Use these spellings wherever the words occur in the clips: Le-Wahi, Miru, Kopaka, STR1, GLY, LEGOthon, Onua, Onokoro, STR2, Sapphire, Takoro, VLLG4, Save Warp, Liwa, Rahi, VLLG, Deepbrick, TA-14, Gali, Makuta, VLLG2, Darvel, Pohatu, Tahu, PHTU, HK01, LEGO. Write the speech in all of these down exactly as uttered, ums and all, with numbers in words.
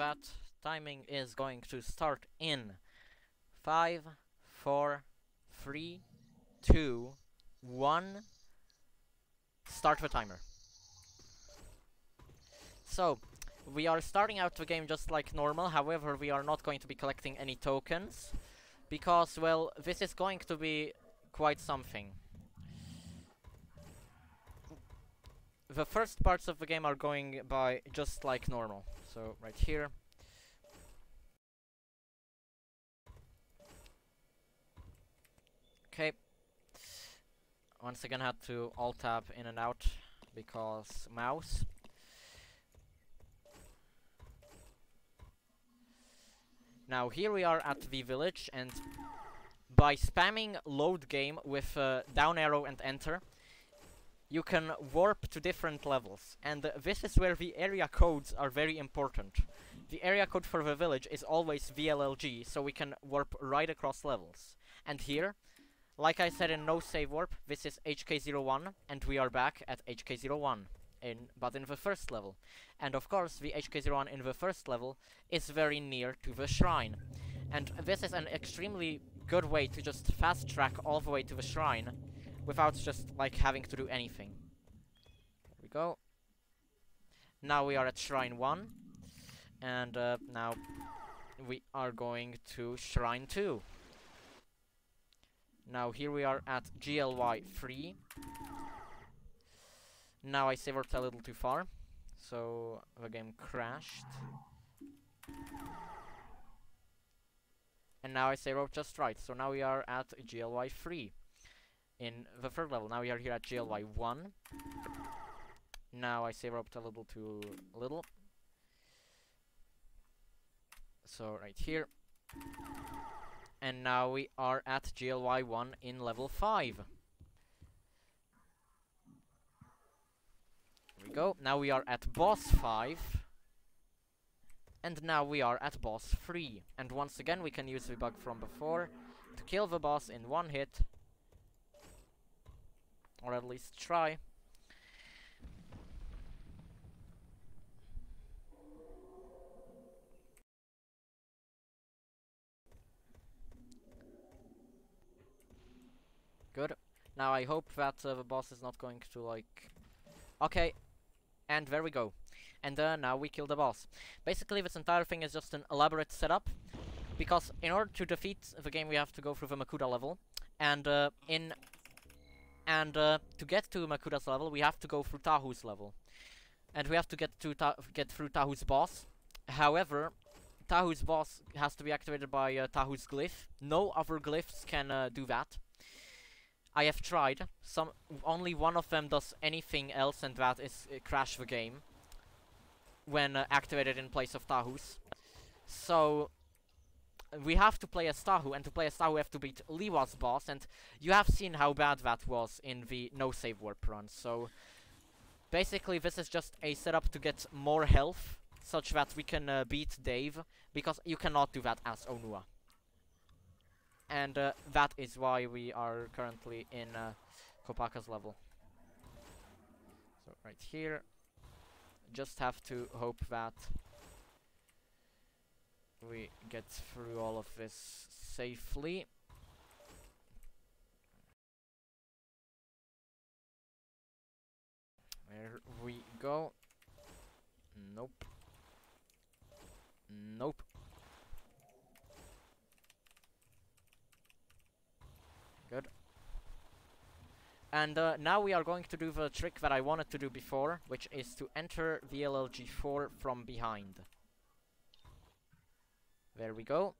that timing is going to start in five, four, three, two, one. Start the timer. So, we are starting out the game just like normal, however we are not going to be collecting any tokens, because, well, this is going to be quite something. The first parts of the game are going by just like normal, so right here. Okay. Once again had to alt-tab in and out, because mouse. Now here we are at the village, and by spamming load game with uh, down arrow and enter, you can warp to different levels. And uh, this is where the area codes are very important. The area code for the village is always V L L G, so we can warp right across levels. And here, like I said in no save warp, this is H K zero one, and we are back at H K zero one. In, but in the first level. And of course the H K zero one in the first level is very near to the shrine. And this is an extremely good way to just fast track all the way to the shrine without just like having to do anything. There we go. Now we are at shrine one, and uh, now we are going to shrine two. Now here we are at G L Y three. Now I save worked a little too far, so the game crashed. And now I save worked just right, so now we are at G L Y three. In the third level, now we are here at G L Y one. Now I save worked a little too little. So right here. And now we are at G L Y one in level five. There we go. Now we are at boss five. And now we are at boss three. And once again we can use the bug from before to kill the boss in one hit. Or at least try. Good. Now I hope that uh, the boss is not going to like... Okay. And there we go. And uh, now we kill the boss. Basically, this entire thing is just an elaborate setup, because in order to defeat the game, we have to go through the Makuta level, and uh, in and uh, to get to Makuta's level, we have to go through Tahu's level, and we have to get to ta get through Tahu's boss. However, Tahu's boss has to be activated by uh, Tahu's glyph. No other glyphs can uh, do that. I have tried. Some only one of them does anything else, and that is uh, crash the game when uh, activated in place of Tahu's. So we have to play as Tahu, and to play as Tahu we have to beat Liwa's boss, and you have seen how bad that was in the no save warp run. So basically this is just a setup to get more health such that we can uh, beat Dave, because you cannot do that as Onua. And uh, that is why we are currently in uh, Kopaka's level. So right here, just have to hope that we get through all of this safely. There we go. Nope. Nope. Good. And uh, now we are going to do the trick that I wanted to do before, which is to enter V L L G four from behind. There we go.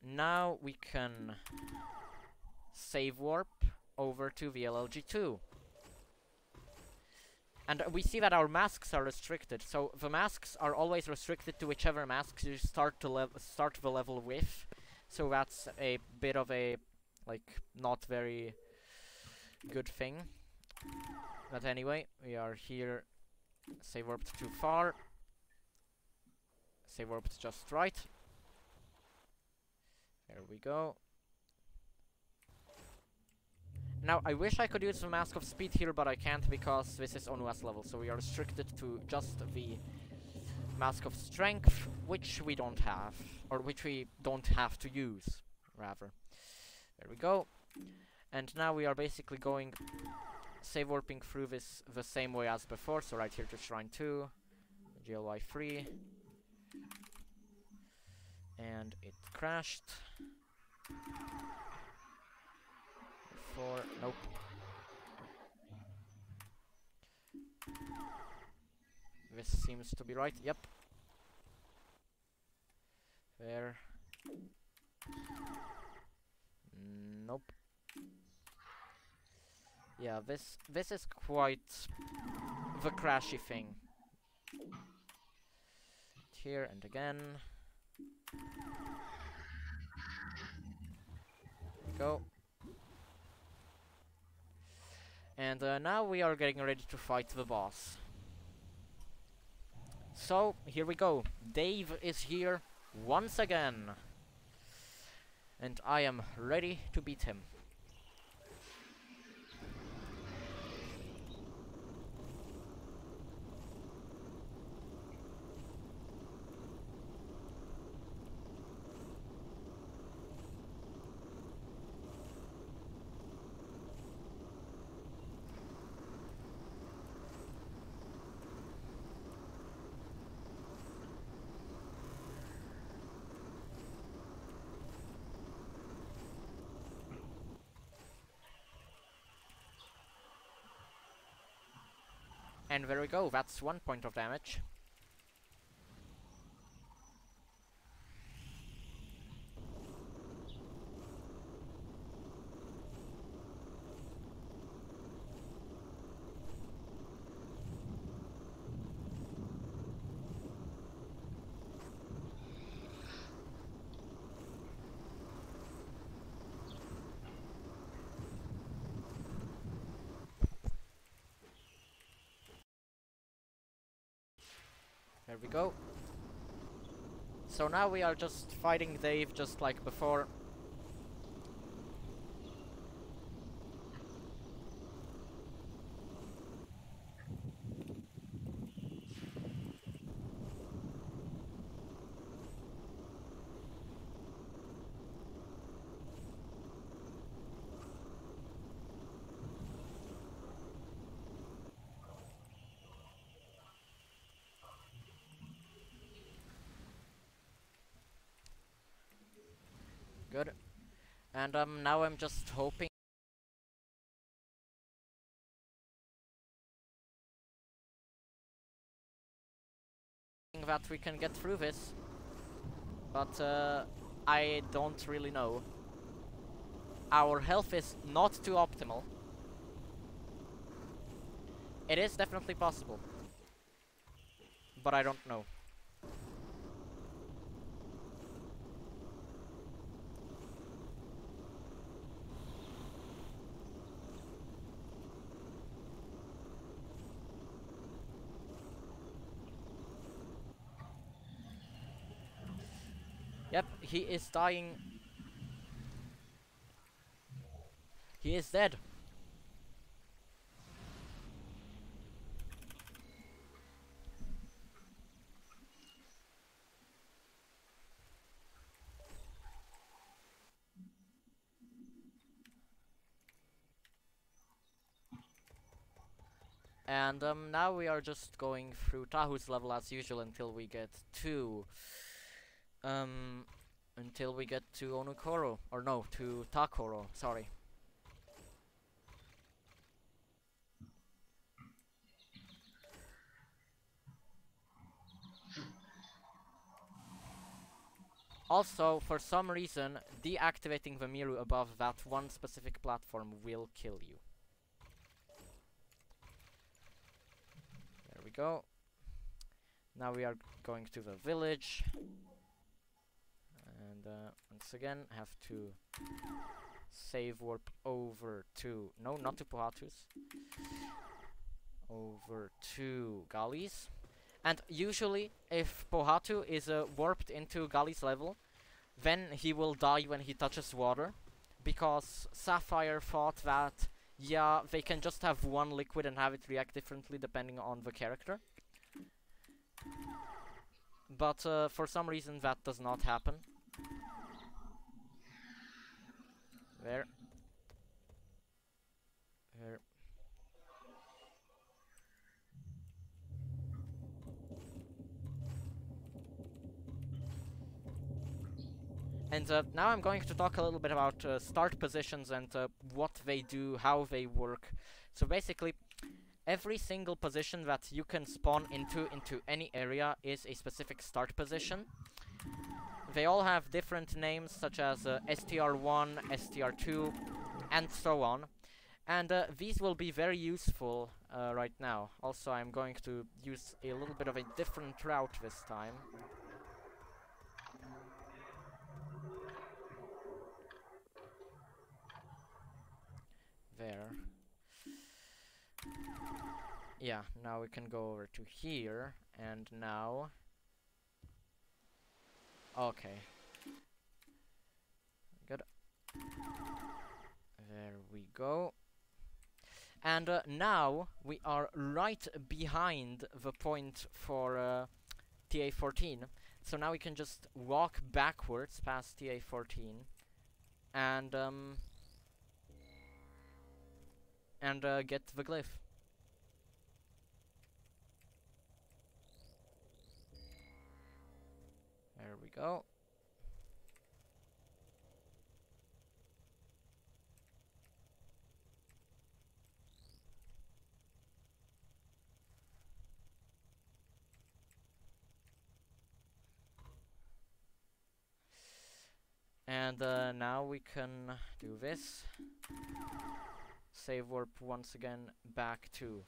Now we can save warp over to V L L G two. And we see that our masks are restricted, so the masks are always restricted to whichever masks you start, to lev start the level with. So that's a bit of a, like, not very good thing. But anyway, we are here. Save warped too far. Save warped just right. There we go. Now, I wish I could use the Mask of Speed here, but I can't because this is Onua's level, so we are restricted to just the Mask of Strength, which we don't have, or which we don't have to use, rather. There we go. And now we are basically going save warping through this the same way as before, so right here to Shrine two, G L Y three, and it crashed. Four, nope. This seems to be right, yep. There. Nope. Yeah, this this is quite the crashy thing. Here and again. Go. And uh, now we are getting ready to fight the boss. So here we go. Dave is here once again. And I am ready to beat him. And there we go, that's one point of damage. There we go. So now we are just fighting Dave just like before. Good. And um, now I'm just hoping that we can get through this, but uh, I don't really know. Our health is not too optimal. It is definitely possible, but I don't know. Yep, he is dying. He is dead. And um, now we are just going through Tahu's level as usual until we get to... Um, until we get to Onokoro, or no, to Takoro, sorry. Also, for some reason, deactivating the Miru above that one specific platform will kill you. There we go. Now we are going to the village. And uh, once again, have to save warp over to, no, not to Pohatu's, over to Gali's. And usually, if Pohatu is uh, warped into Gali's level, then he will die when he touches water, because Sapphire thought that, yeah, they can just have one liquid and have it react differently depending on the character. But uh, for some reason that does not happen. There. There. And uh, now I'm going to talk a little bit about uh, start positions and uh, what they do, how they work. So basically, every single position that you can spawn into, into any area, is a specific start position. They all have different names, such as uh, S T R one, S T R two, and so on. And uh, these will be very useful uh, right now. Also, I'm going to use a little bit of a different route this time. There. Yeah, now we can go over to here, and now... Okay. Good. There we go. And uh, now we are right behind the point for uh, T A fourteen. So now we can just walk backwards past T A fourteen. And... Um, and uh, get the glyph. There we go. And uh, now we can do this. Save warp once again back to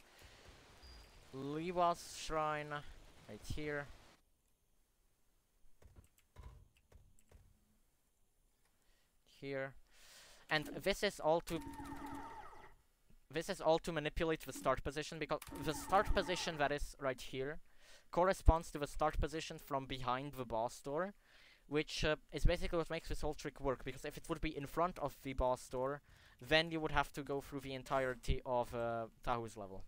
Le-Wahi's shrine right here. Here. And this is all to this is all to manipulate the start position, because the start position that is right here corresponds to the start position from behind the boss door, which uh, is basically what makes this whole trick work, because if it would be in front of the boss door, then you would have to go through the entirety of uh, Tahu's level.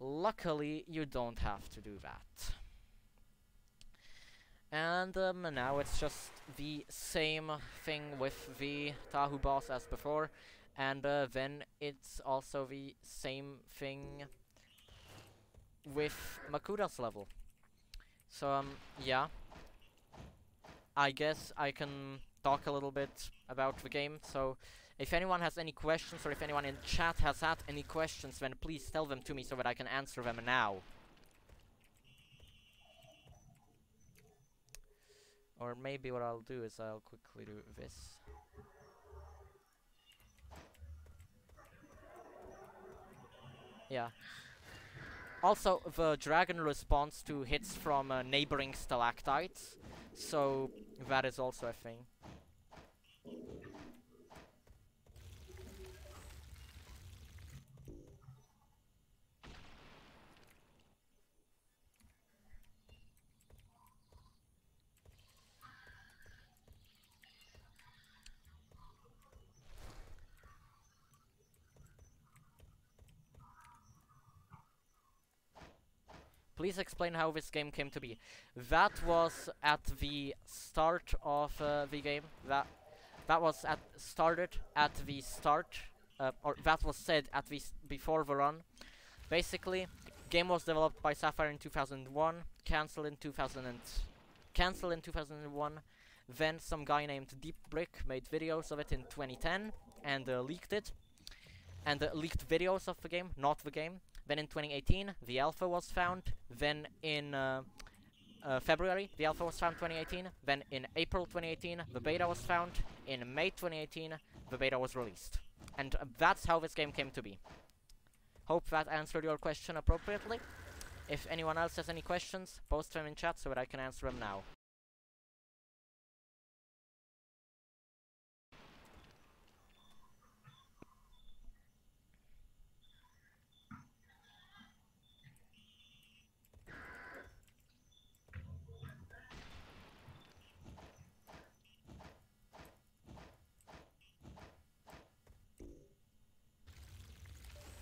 Luckily, you don't have to do that. And um, now it's just the same thing with the Tahu boss as before, and uh, then it's also the same thing with Makuta's level. So, um, yeah. I guess I can talk a little bit about the game, so if anyone has any questions, or if anyone in chat has had any questions, then please tell them to me so that I can answer them now. Or maybe what I'll do is I'll quickly do this. Yeah. Also, the dragon responds to hits from uh, neighboring stalactites, so that is also a thing. Please explain how this game came to be. That was at the start of uh, the game. That that was at started at the start, uh, or that was said at the before the run. Basically, game was developed by Sapphire in two thousand one, cancelled in two thousand, cancelled in two thousand one. Then some guy named Deepbrick made videos of it in twenty ten and uh, leaked it, and uh, leaked videos of the game, not the game. Then in twenty eighteen, the alpha was found. Then in uh, uh, February, the alpha was found twenty eighteen. Then in April twenty eighteen, the beta was found. In May twenty eighteen, the beta was released. And uh, that's how this game came to be. Hope that answered your question appropriately. If anyone else has any questions, post them in chat so that I can answer them now.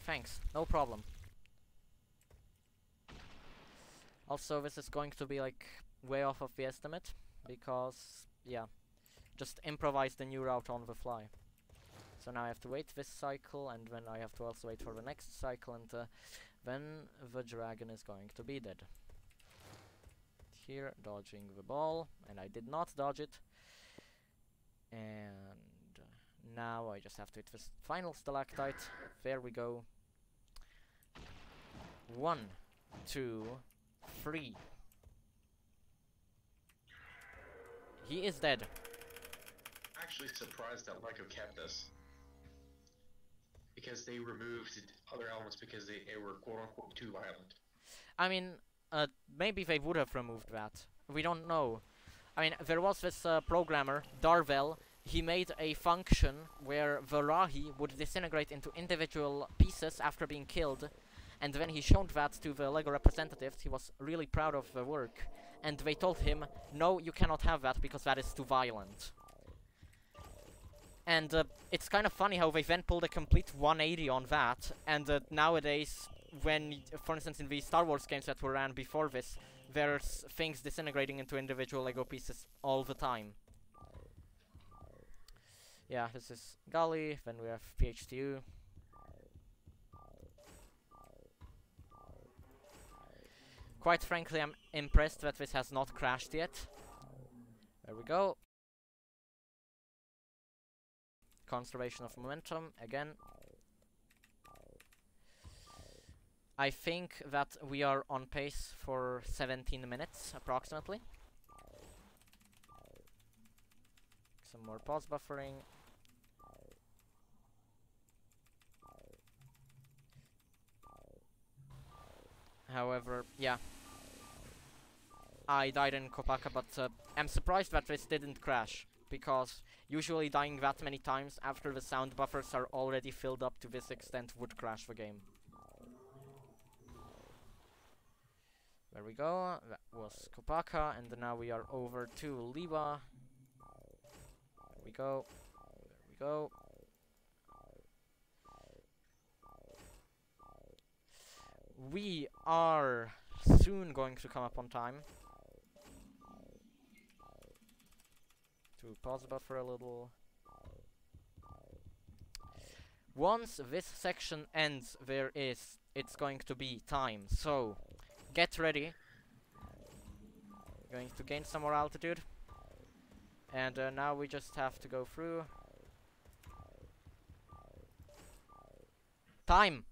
Thanks, no problem. Also, this is going to be like way off of the estimate, because, yeah, just improvised a new route on the fly. So now I have to wait this cycle, and then I have to also wait for the next cycle, and uh, then the dragon is going to be dead. Here, dodging the ball, and I did not dodge it. And now I just have to hit the final stalactite. There we go. One, two, three. He is dead. Actually surprised that Lyco kept this, because they removed other elements because they, they were quote unquote too violent. I mean, uh, maybe they would have removed that. We don't know. I mean, there was this uh, programmer, Darvel. He made a function where the Rahi would disintegrate into individual pieces after being killed, and when he showed that to the LEGO representatives, he was really proud of the work, and they told him, no, you cannot have that because that is too violent. And uh, it's kind of funny how they then pulled a complete one eighty on that, and uh, nowadays, when, for instance, in the Star Wars games that were ran before this, there's things disintegrating into individual LEGO pieces all the time. Yeah, this is Gali, then we have P H T U. Quite frankly, I'm impressed that this has not crashed yet. There we go. Conservation of momentum, again. I think that we are on pace for seventeen minutes, approximately. Some more pause buffering. However, yeah. I died in Kopaka, but uh, I'm surprised that this didn't crash, because usually dying that many times after the sound buffers are already filled up to this extent would crash the game. There we go, that was Kopaka, and now we are over to Le-Wahi. There we go, there we go. We are soon going to come up on time. To pause buffer a little. Once this section ends, there is, it's going to be time, so get ready. Going to gain some more altitude. And uh, now we just have to go through. Time!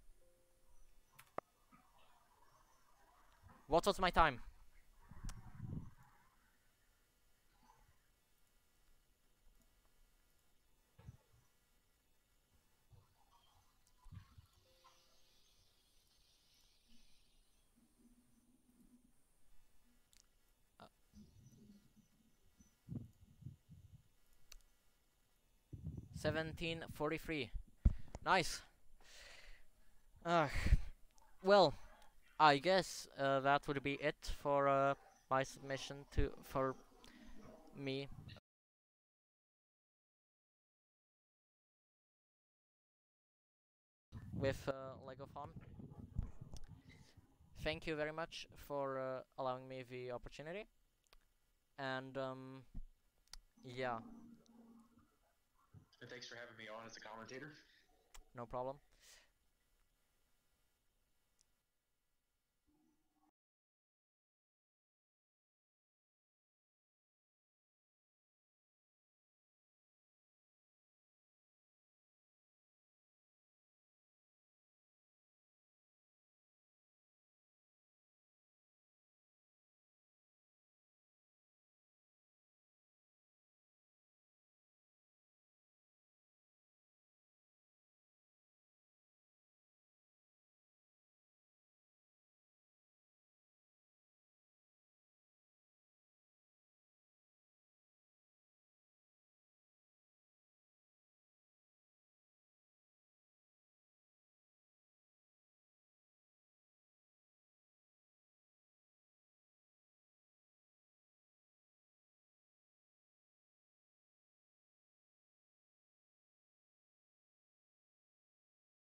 What was my time? Uh. seventeen forty-three. Nice. Ugh. Well, I guess uh, that would be it for uh, my submission to for me. With uh, LEGOthon. Thank you very much for uh, allowing me the opportunity. And um, yeah. And thanks for having me on as a commentator. No problem.